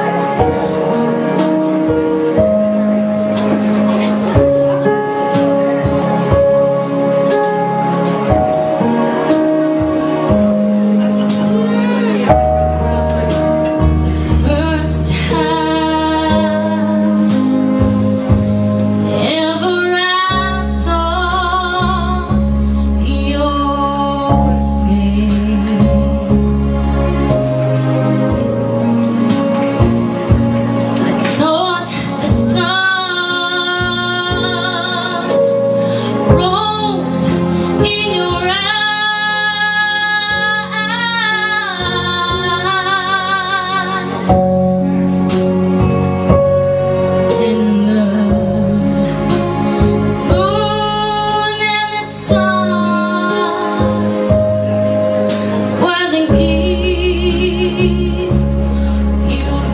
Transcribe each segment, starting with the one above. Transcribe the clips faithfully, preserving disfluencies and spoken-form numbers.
You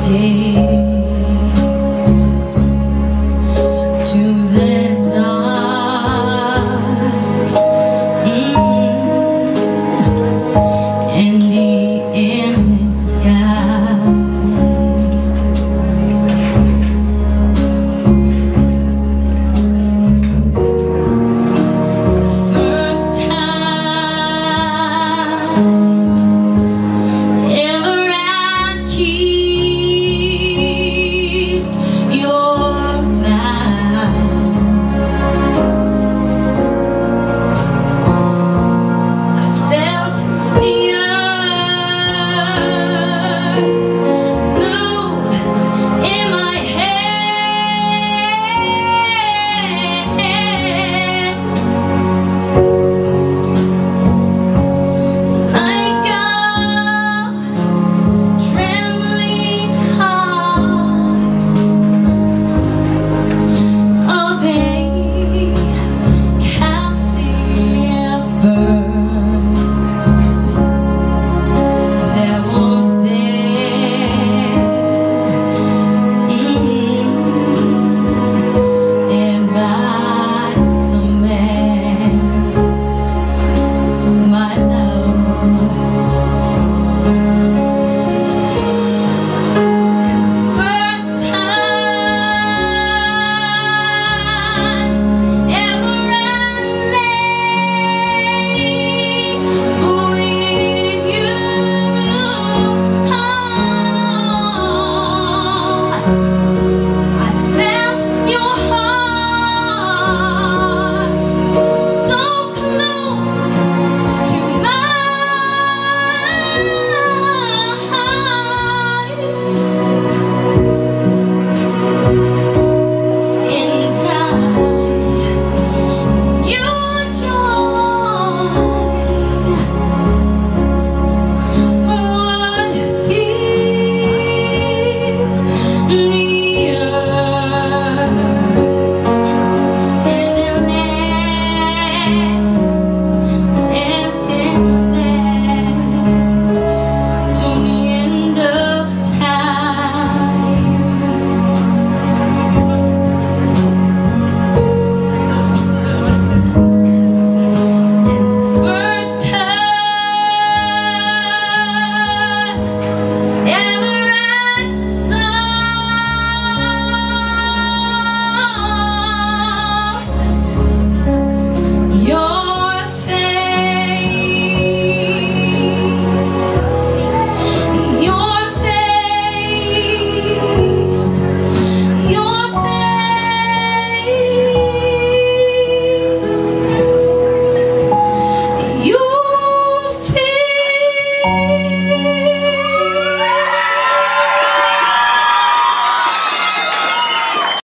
gave